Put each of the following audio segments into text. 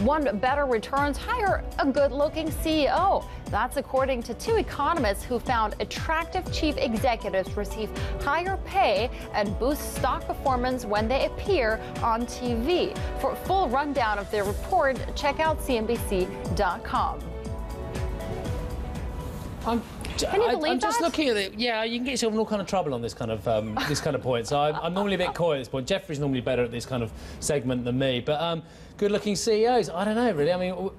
One better returns, hire a good-looking CEO. That's according to two economists who found attractive chief executives receive higher pay and boost stock performance when they appear on TV. For a full rundown of their report, check out CNBC.com. I'm just looking at it. Yeah, you can get yourself in all kind of trouble on this kind of point. So I'm normally a bit coy at this point. Jeffrey's normally better at this kind of segment than me. But good-looking CEOs, I don't know really. I mean,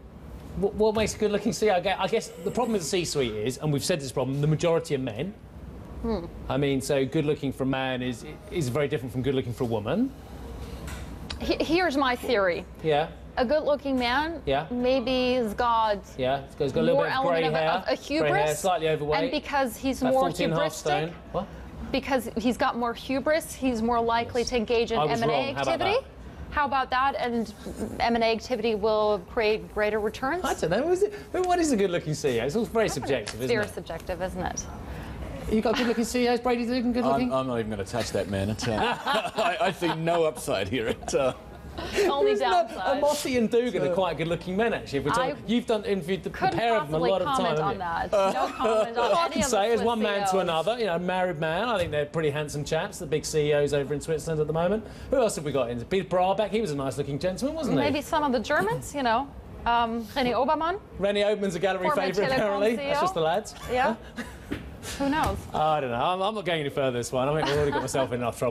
what makes a good-looking CEO? I guess the problem with the C-suite is, and we've said this problem, the majority are men. Hmm. I mean, so good-looking for a man is very different from good-looking for a woman. Here's my theory. Yeah. A good-looking man, yeah, maybe has got, yeah, he's got a little bit of grey hair, of a hubris, grey hair, slightly overweight, and because he's more hubristic, because he's got more hubris, he's more likely to engage in M&A activity. How about that? And M&A activity will create greater returns. I don't know. What is a good-looking CEO? It's all very subjective, isn't it? It's very subjective, isn't it? You got good-looking CEOs, Brady's looking good-looking. I'm not even going to touch that man. I think no upside here. Only downside. Mossy and Dugan are quite good-looking men, actually. You've interviewed the pair of them a lot of time. No comment on that. I can say, as one man to another, you know, married man. I think they're pretty handsome chaps. The big CEOs over in Switzerland at the moment. Who else have we got in? Peter Brabeck. He was a nice-looking gentleman, wasn't he? Maybe some of the Germans, you know. René Obermann. René Obermann's a gallery favourite, apparently. That's just the lads. Yeah. Who knows? I don't know. I'm not going any further this one. I think I've already got myself in enough trouble.